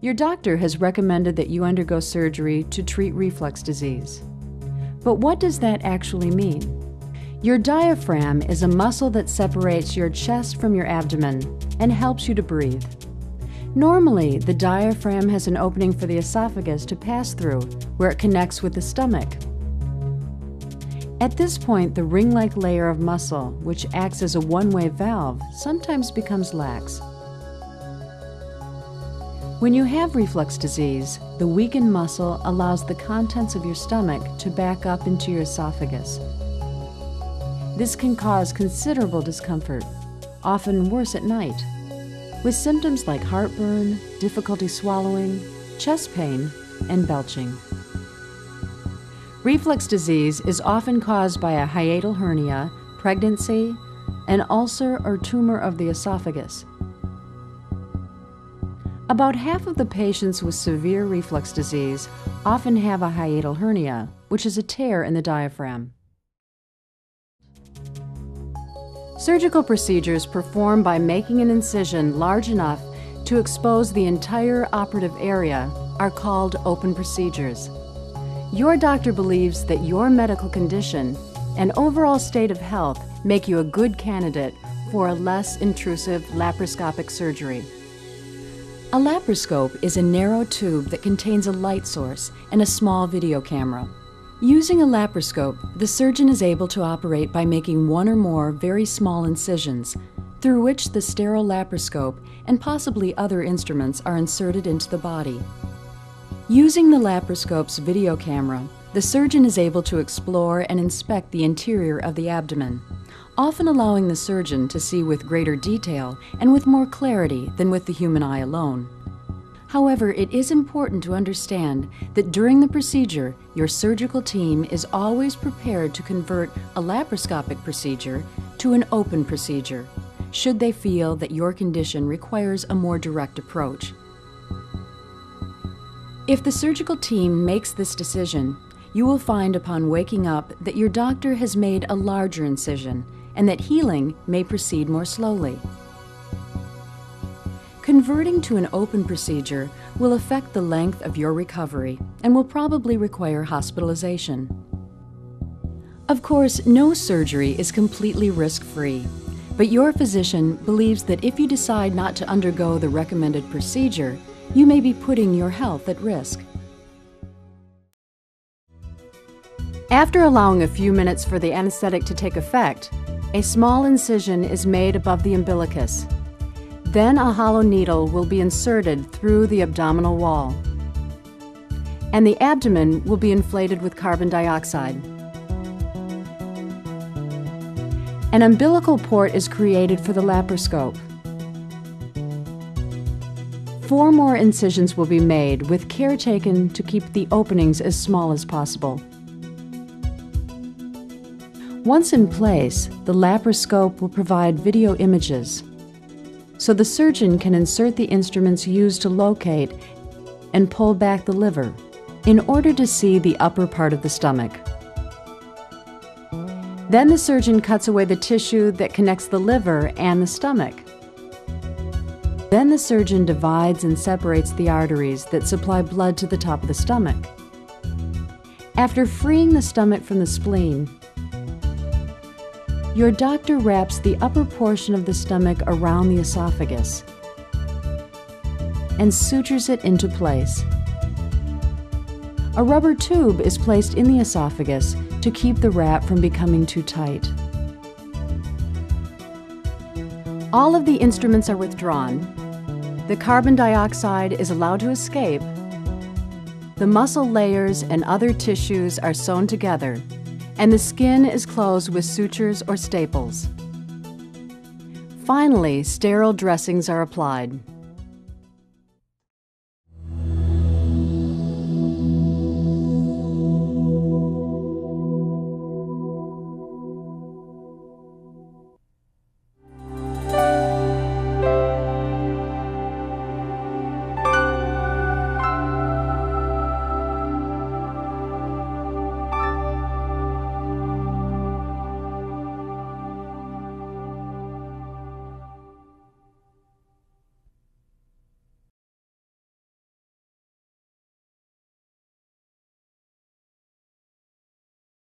Your doctor has recommended that you undergo surgery to treat reflux disease. But what does that actually mean? Your diaphragm is a muscle that separates your chest from your abdomen and helps you to breathe. Normally, the diaphragm has an opening for the esophagus to pass through, where it connects with the stomach. At this point, the ring-like layer of muscle, which acts as a one-way valve, sometimes becomes lax. When you have reflux disease, the weakened muscle allows the contents of your stomach to back up into your esophagus. This can cause considerable discomfort, often worse at night, with symptoms like heartburn, difficulty swallowing, chest pain, and belching. Reflux disease is often caused by a hiatal hernia, pregnancy, an ulcer or tumor of the esophagus. About half of the patients with severe reflux disease often have a hiatal hernia, which is a tear in the diaphragm. Surgical procedures performed by making an incision large enough to expose the entire operative area are called open procedures. Your doctor believes that your medical condition and overall state of health make you a good candidate for a less intrusive laparoscopic surgery. A laparoscope is a narrow tube that contains a light source and a small video camera. Using a laparoscope, the surgeon is able to operate by making one or more very small incisions, through which the sterile laparoscope and possibly other instruments are inserted into the body. Using the laparoscope's video camera, the surgeon is able to explore and inspect the interior of the abdomen, often allowing the surgeon to see with greater detail and with more clarity than with the human eye alone. However, it is important to understand that during the procedure, your surgical team is always prepared to convert a laparoscopic procedure to an open procedure, should they feel that your condition requires a more direct approach. If the surgical team makes this decision, you will find upon waking up that your doctor has made a larger incision and that healing may proceed more slowly. Converting to an open procedure will affect the length of your recovery and will probably require hospitalization. Of course, no surgery is completely risk-free, but your physician believes that if you decide not to undergo the recommended procedure, you may be putting your health at risk. After allowing a few minutes for the anesthetic to take effect, a small incision is made above the umbilicus. Then a hollow needle will be inserted through the abdominal wall, and the abdomen will be inflated with carbon dioxide. An umbilical port is created for the laparoscope. 4 more incisions will be made, with care taken to keep the openings as small as possible. Once in place, the laparoscope will provide video images, so the surgeon can insert the instruments used to locate and pull back the liver in order to see the upper part of the stomach. Then the surgeon cuts away the tissue that connects the liver and the stomach. Then the surgeon divides and separates the arteries that supply blood to the top of the stomach. After freeing the stomach from the spleen, your doctor wraps the upper portion of the stomach around the esophagus and sutures it into place. A rubber tube is placed in the esophagus to keep the wrap from becoming too tight. All of the instruments are withdrawn. The carbon dioxide is allowed to escape. The muscle layers and other tissues are sewn together, and the skin is closed with sutures or staples. Finally, sterile dressings are applied.